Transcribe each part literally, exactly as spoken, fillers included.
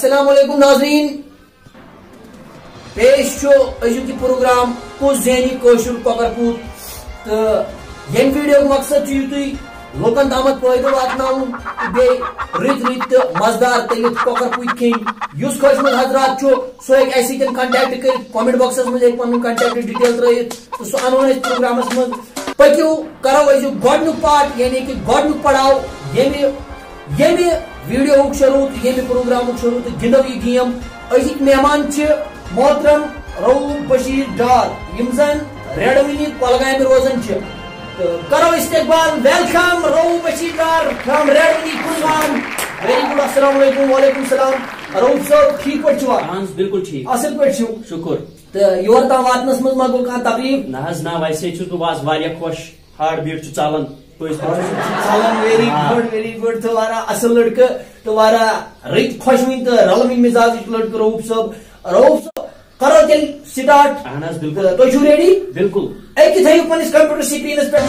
अस्सलामुअलैकुम नाजरीन, पेश छो अजुकी प्रोग्राम कुछ जहनी कोशुर कबरपूत। तो यम वीडियो मकसद लुकन तम फायदा वातान रत रत मजदार तलित कबरपूत खिन। उस खोशमद हजरात सो हे अस कंटेक्ट कर कमेंट बॉक्स मजे पुन कंटेक्ट डिटेल त्रित तो सो अनो प्रोग्राम मज पकू करो अजु गोडन पार्ट यानी कि गोडन पड़ाव ये ये वीडियो शुरू ये प्रोग्राम शुरू तो गिंदो ये गेम। अजिक मेहमान मोहतरम रऊफ बशीर डार यम जन रेडवानी कलगाम रोजन तो करो इस्तेकबाल। Welcome Rauf Bashir Dar from Redwani Kulgam. Very good, अस्सलाम वालेकुम। वालेकुम सलाम। रऊफ साहब ठीक पे छवा? हां बिल्कुल ठीक, असल पे छु शुक्र। तो योर ता वातनस मज मा गो का तकलीफ ना हज ना? वैसे छु तो वाज वारिया खुश, हार्ट बीट छु चलन। वेरी गुड वेरी गुड, तो वारा असल लड़का, तो वारा रित खुशविन तो रलमी मिजाज लड़का रऊफ साहब। रऊफ साहब करो तेल स्टार्ट। हां बिल्कुल, तो यू रेडी? बिल्कुल। एक ही थई अपन इस कंप्यूटर स्क्रीन पे नजर।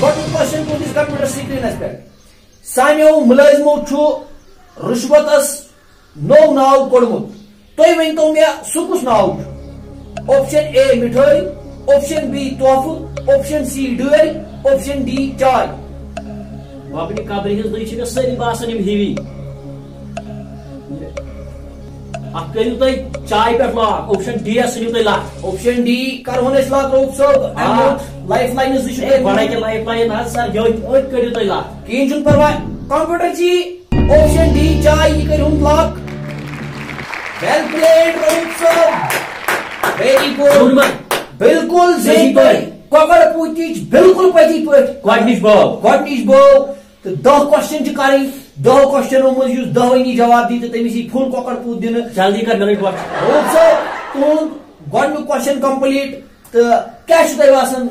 व्हाट क्वेश्चन को दिस कंप्यूटर स्क्रीन पे सामो मुलाजिमो छु रिश्वतस नो नाव कोडमुत, तो वन तो मे सु कुछ नाव? ऑप्शन ए मिठाई, ऑप्शन बी तोहफे, ऑप्शन सी डुअल, ऑप्शन डी चाय। वापनी काबरी हिज दई छ सारी बासन इम हेवी आप कहियो तई चाय पे लॉक। ऑप्शन डी असनियो तई लॉक। ऑप्शन डी करहोने लॉक रऊफ साहब। And life line is issue बड़ा के लाइफ लाइन हर सर यो ओत करियो तई लॉक किन जुन परवा कंप्यूटर जी। ऑप्शन डी चाय ये करियो लॉक। वेल प्लेड रऊफ साहब, वेरी गुड, बिल्कुल सही पर कबरपूती बिल्कुल पति पे गडनिश बो गडनिश बो। तो दह क्वेश्चन च करी, दह क्वेश्चनों में यू दहनी जवाब दी तो तमिसी फुल कबरपूत दिन। जल्दी कर मिनट वक्त। होप सो तू गन क्वेश्चन कंप्लीट। तो क्या छ तई वासन?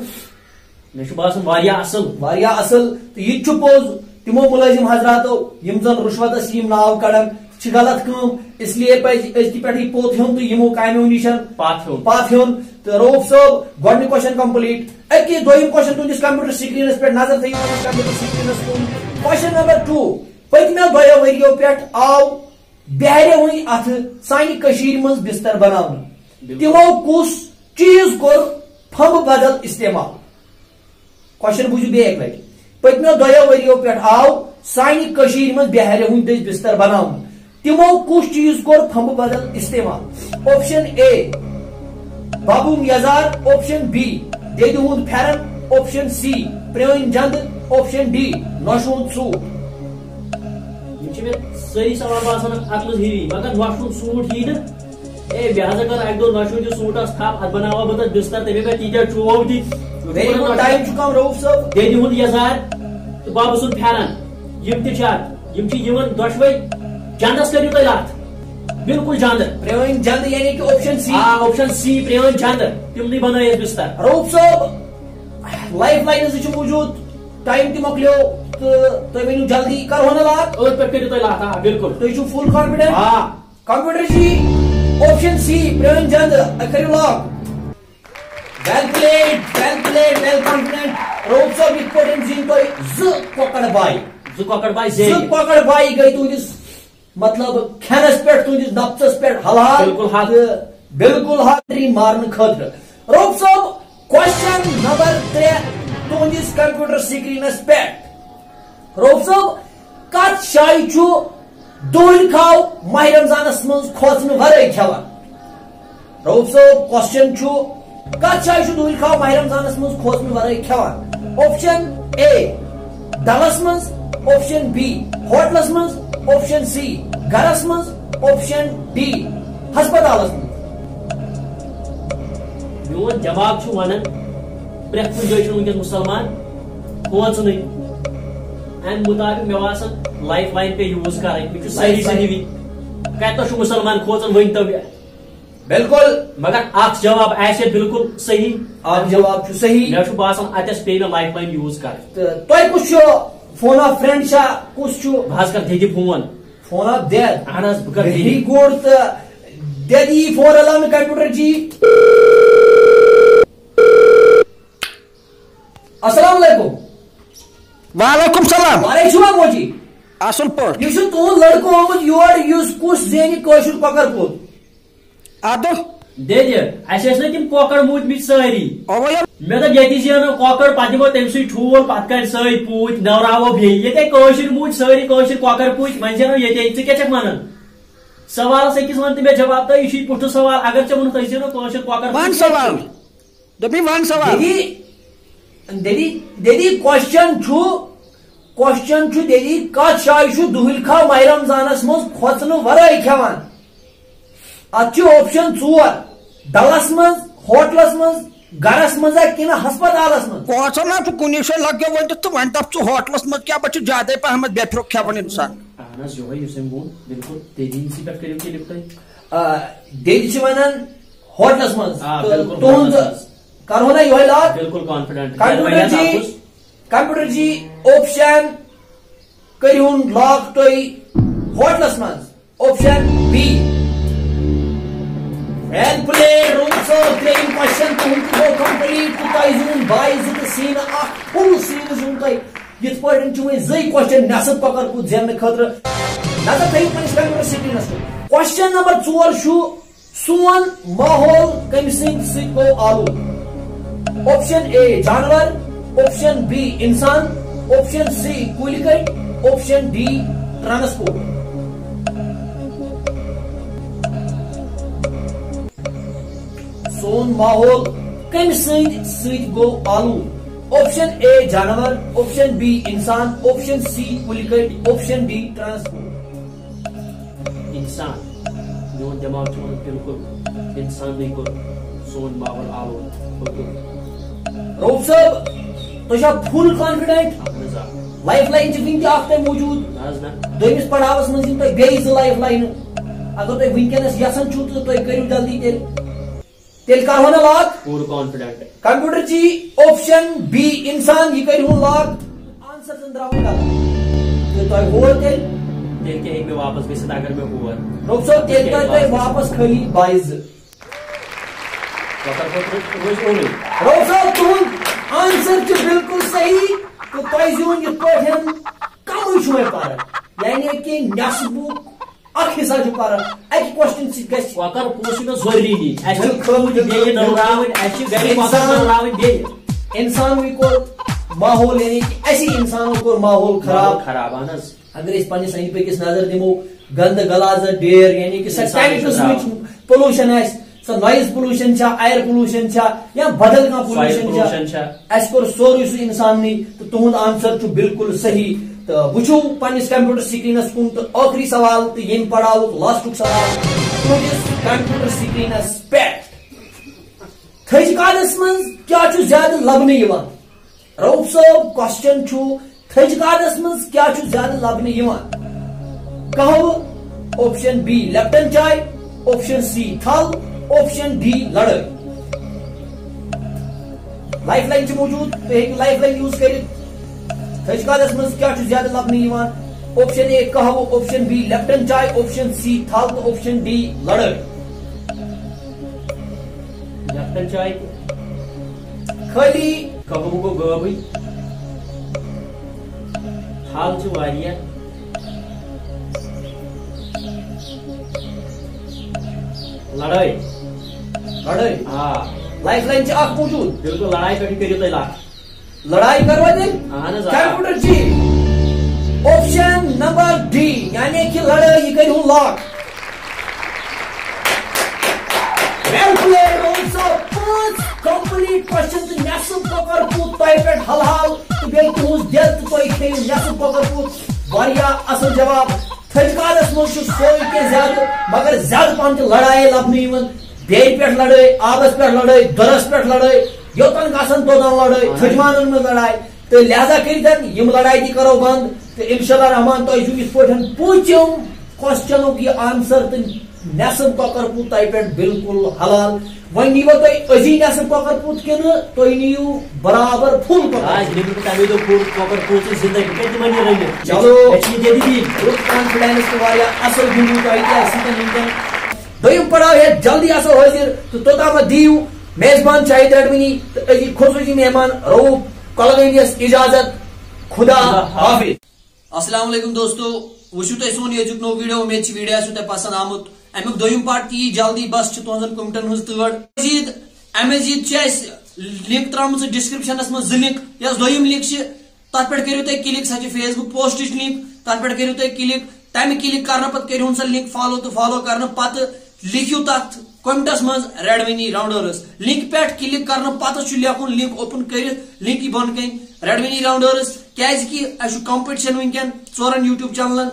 ने छ वासन वारिया असल वारिया असल। तो ये छ पोज तिमो मुलाजिम हजरातो यम जन रिश्वतस यम नाव कड़न छ गलत काम, इसलिए पे एज टी पेटी पोत हम तो यमो कायनो निशन पाथ हो पाथ हो। तो रऊफ साहब गोडन क्वेश्चन कंप्लीट। एक दोम क्वेश्चन तुंदिस कंप्यूटर स्क्रीन पे नजर थी। Computer screen question number two, पत्म दयो वरियो पे आव बहरे हुई अथ सानी कशीर मज बिस्तर बनाने, तिमो कुछ चीज कोर फम बदल इस्तेमाल? क्वेश्चन बुझू बे एक लगे, पत्म दयो वरियो पे आव सानी कशीर मज बहरे हुई बिस्तर बनाने, तिमो कुछ चीज कोर फम बदल इस्तेमाल? ऑप्शन ए बाबू मजार, ऑप्शन बी देद हुंद फेरन, ऑप्शन सी प्रेम जंद, ऑप्शन डी नशुन सूट। ये सही सवाल बासन अतल हीरी मगर नशुन सूट ही न ए ब्याज कर एक दो नशुन जो सूट अस था अद बनावा बता बिस्तर तेरे पे टीचर चोव दी। वेरी गुड, टाइम चुका रऊफ साहब। देद हुंद यजार तो बाबू सुन फेरन यम ती चार यम ची यमन दशवे जंदस करियो तई लात बिल्कुल जंद प्रेम जंद यानी कि ऑप्शन सी। हां ऑप्शन सी प्रेम जंद तुमने बनाया बिस्तर। रऊफ साहब लाइफ लाइन से मौजूद टाइम की मकलियो तो तो मेनू जल्दी कर होने लात और पे पे तो लात। हां बिल्कुल, तो यू फुल कॉन्फिडेंट? हां कंप्यूटर जी ऑप्शन सी प्रेम जंद करियो lock. Well played well played well confident Rauf साहब। इंपॉर्टेंट जी तो ज कोकड़ भाई ज कोकड़ भाई ज कोकड़ भाई गई तो इस मतलब खैनस पे तुंदिस दफ्तस पे हलाल बिल्कुल हाथ बिल्कुल हाथरी मारने खतर। रऊफ साहब क्वेश्चन नंबर तीन तुंदिस कंप्यूटर स्क्रीनस पे। रऊफ साहब कत शाय छु दोल खाओ माह रमजानस मज खोजन वरे खावा? रऊफ साहब क्वेश्चन छु कत शाय छु दोल खाओ माह रमजानस मज खोजन वरे खावा? ऑप्शन ए दलस मज, ऑप्शन बी होटलस मज, ऑप्शन सी गरस मज, ऑप्शन डी हस्पताल मज। यो जवाब छु वनन ब्रेक कुन जोय छु के मुसलमान कोच नहीं एंड मुताबिक मेवास लाइफ लाइन पे यूज कर एक कुछ सही सही भी कहता छु मुसलमान कोचन वइन तो बिल्कुल मगर आप जवाब ऐसे बिल्कुल सही आप जवाब छु सही। मैं छु बासन अटस पे लाइफ लाइन यूज कर। तो तोय कुछ फोन ऑफ फ्रेंड छा कुछ छु भास्कर दीदी फोन फोन ऑफ दे आनस बकर दीदी गुड। तो दीदी फोन अलाम कंप्यूटर जी। अस्सलाम वालेकुम। वालेकुम सलाम। वालेकुम सलाम मोजी। असल पे तुम लड़को आमुत योर कुछ जेन ककर कूद अद दिन तम ककड़ मूदम सारी मे दप ये जेनो ककड़ पे दिमो तम सूल पे कर सूत नवरावो भी ये मूद सारी ककड़ पूत वन जेनो ये क्या वन सवाल अकिस वन तो मे जवाब तो यह पुष्ट सवाल अगर ऐसे वोन ऐसी ककड़ सवाल दपी वन सवाल क्वेश्चन क्वेश्चन दीदी कत शायु दुहल खाव माह रमजानस मज खोचन वराय खेवान अत ऑप्शन चोर डलस मज होटलस मज गरस मजा कि हस्पतालस मोचन ना कुछ शे लगे वन तो वन दप ू होटलस मज क्या पे ज्यादा पहम बेफर खेवान इंसान अहम यो बिल्कुल दीदी दीदी वन होटलस मज करो ना यो लाभ बिल्कुल कॉन्फिडेंट कंप्यूटर जी कंप्यूटर जी ऑप्शन करू लॉक तुम होटलस मज option B and play room क्लेम क्वेश्चन तुम कंप्लीट तुम बाइज सीन फुल सीरीज ये पे जै क्वेश्चन नसब पकड़ कूद जन खुद नजर थी कंप्यूटर स्क्रीनस क्वेश्चन नंबर फोर सोन माहौल कम सो आलू ऑप्शन ए जानवर ऑप्शन बी इंसान ऑप्शन सी कूलिकट ऑप्शन डी ट्रांसपोर्ट सोन माहौल कम सो आलू ऑप्शन ए जानवर ऑप्शन बी इंसान ऑप्शन सी कूलिकट ऑप्शन डी ट्रांसपोर्ट इंसान जो दिमाग बिल्कुल इंसान नहीं को सोन माहौल आलू बिल्कुल रोब साहब तुझा फुल कॉन्फिडेंट लाइफ लाइन चुके मौजूद दिस पड़ावस मे जो लाइफ लाइन अगर तुम वस यसान तो तुम करू जल्दी तेल करो ना लॉक फुल कॉन्फिडेंट कंप्यूटर जी ऑप्शन बी इंसान यह करू लॉक आंसर तुम होर तेल मे वापस गई अगर मे होर रोब साहब तेल तुम वापस खाली बाइज आंसर बिल्कुल सही तो तुम ये कम पारक यानी कि नसबुक हिस्सा पारक अक क्वेश्चन सर इंसान माहौल यानी कि इंसानों को माहौल खराब खराब अगर पे अंद पकस नजर दिमो गंद गलाजत डेर यानी कि पोलूशन आ नॉइज पोल्यूशन एयर पोल्यूशन या बदल का पोल्यूशन सोरू सू इंसानी तो तुम आंसर बिल्कुल सही तो वो पन्नस कंप्यूटर स्क्रीनस कुन तो आखिरी सवाल तो ये पड़ाव लास्टुक सवाल तुस कंप्यूटर स्क्रीनस पे थज कालस मज क्या ज्यादा लबन रऊफ साहब क्वेश्चन थज कालस मज क्या ज्यादा लबन कहव ऑप्शन बी लेप्टन चाय ऑप्शन सी थल ऑप्शन डी लड़ाई लाइफ लाइन मौजूद तुम लाइफ लाइन यूज कर थज कालस मज क्या ज्यादा लबन ऑप्शन ए कहव ऑप्शन बी लेफ्टन चाय ऑप्शन सी थल तो ऑप्शन डी लड़ाई लेफ्टन चाय खाली कहव गो गाब थल लड़ाई लड़ाई हाँ लाइफ लाइन मौजूद बिल्कुल लड़ाई कर लड़ाई करवा दिन कंप्यूटर जी ऑप्शन नंबर डी यानी कि लड़ाई कर लॉक कंप्लीट क्वेश्चन नसब ककर कूद तुम हल हाल तुम दिल तो तुम नसब ककर कूद असल जवाब थज कालस मज ज्यादा मगर ज्यादा पहन लड़ाई लबन बेन पे लड़ाई आबस पे लड़ाई दरस पे लड़ाई योतन गसन तोतान लड़ाई थजवान मज लड़ाई तो लिहाजा कर लड़ाई ती करो बंद तो इंशाअल्लाह रहमान तुम इस पे पूछम क्वेश्चनों की आंसर तो नसब ककर कूद तुम बिल्कुल हलाल वन नीवा तुम अजी नसब ककर कूद कि तुम नीव बराबर फुल चलो कॉन्फिडेंस असल दिन पड़ाव है जल्दी असल हाजिर तो तोताम दीव मेजबान शाहिद रेडवानी तो अजी खसूसी मेहमान रऊफ कलगनिस इजाजत खुदा हाफिज। अस्सलाम वालेकुम दोस्तों, वोन यजुक नो वीडियो। उम्मीद वीडियो पसंद आमुत। अमुक दोम पार्ट यी जल्दी बस तुंजन कमेंटन हज तड़। अमे लिंक त्राम डिस्क्रिप्शन मं जो लिंक यस दोम लिंक तथ पे करू तुम क्लिक। सह फेसबुक पोस्ट लिंक तथ पे करू तुम क्लिक। तमें क्लिक कर पे करू सा लिंक फॉलो तो फॉलो कर पे लिखियो तथ कमेंटस मं रेडवनी राउंडर्स। लिंक पे क्लिक कर पे लिखुन लिंक ओपन कर लिंक बन कहीं रेडवनी राउंडर्स। क्या कंपटिशन वनकन चोरन यूट्यूब चैनलन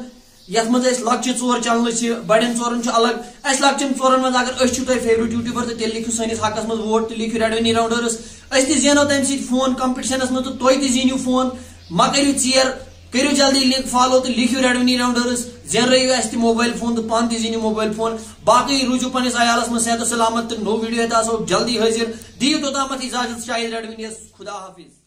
यथ मे लकचे चोर चैनल बड़े चोरन अलग अस लकचन चोरन मं। अगर अच्छी फेवरेट यूट्यूबर तो लिखो सैनिस हकस मं वोट तो लिखो रेडवनी राउंडर्स। तीनो तम सोन कंपटिशन मं तो तीनो फोन मा करू चेयर। करू जल्दी लिंक फॉलो तो लिखो रेडवनी राउंडर्स। जनरव अस मोबाइल फोन तो पान तीनो मोबाइल फोन। बाकी रूजो पनिस आयालस मं सेहत सलामत। तो नो वीडियो जल्दी हाजिर दियो तोतामत इजाजत शाहिद रेडवनी। खुदा हाफिज।